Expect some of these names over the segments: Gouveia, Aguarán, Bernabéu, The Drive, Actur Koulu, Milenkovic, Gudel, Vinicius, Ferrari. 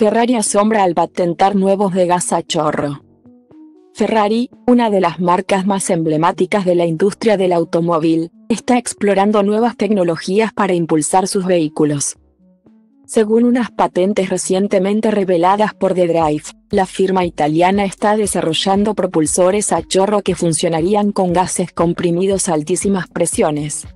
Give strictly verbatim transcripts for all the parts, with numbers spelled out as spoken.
Ferrari asombra al patentar nuevos de gas a chorro. Ferrari, una de las marcas más emblemáticas de la industria del automóvil, está explorando nuevas tecnologías para impulsar sus vehículos. Según unas patentes recientemente reveladas por The Drive, la firma italiana está desarrollando propulsores a chorro que funcionarían con gases comprimidos a altísimas presiones.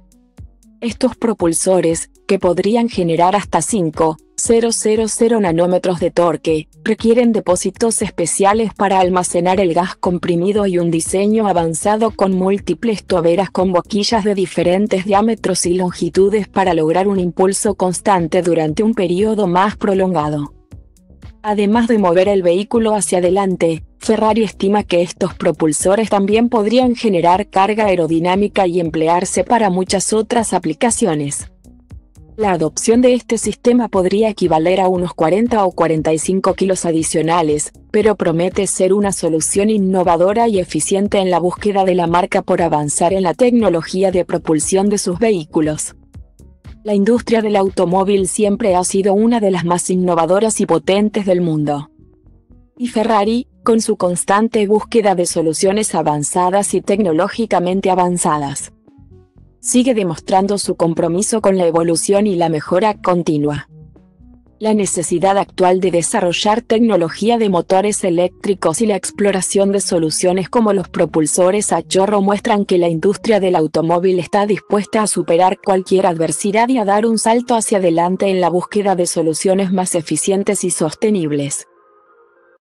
Estos propulsores, que podrían generar hasta cinco mil nanómetros de torque, requieren depósitos especiales para almacenar el gas comprimido y un diseño avanzado con múltiples toberas con boquillas de diferentes diámetros y longitudes para lograr un impulso constante durante un periodo más prolongado. Además de mover el vehículo hacia adelante, Ferrari estima que estos propulsores también podrían generar carga aerodinámica y emplearse para muchas otras aplicaciones. La adopción de este sistema podría equivaler a unos cuarenta o cuarenta y cinco kilos adicionales, pero promete ser una solución innovadora y eficiente en la búsqueda de la marca por avanzar en la tecnología de propulsión de sus vehículos. La industria del automóvil siempre ha sido una de las más innovadoras y potentes del mundo. Y Ferrari, con su constante búsqueda de soluciones avanzadas y tecnológicamente avanzadas, sigue demostrando su compromiso con la evolución y la mejora continua. La necesidad actual de desarrollar tecnología de motores eléctricos y la exploración de soluciones como los propulsores a chorro muestran que la industria del automóvil está dispuesta a superar cualquier adversidad y a dar un salto hacia adelante en la búsqueda de soluciones más eficientes y sostenibles.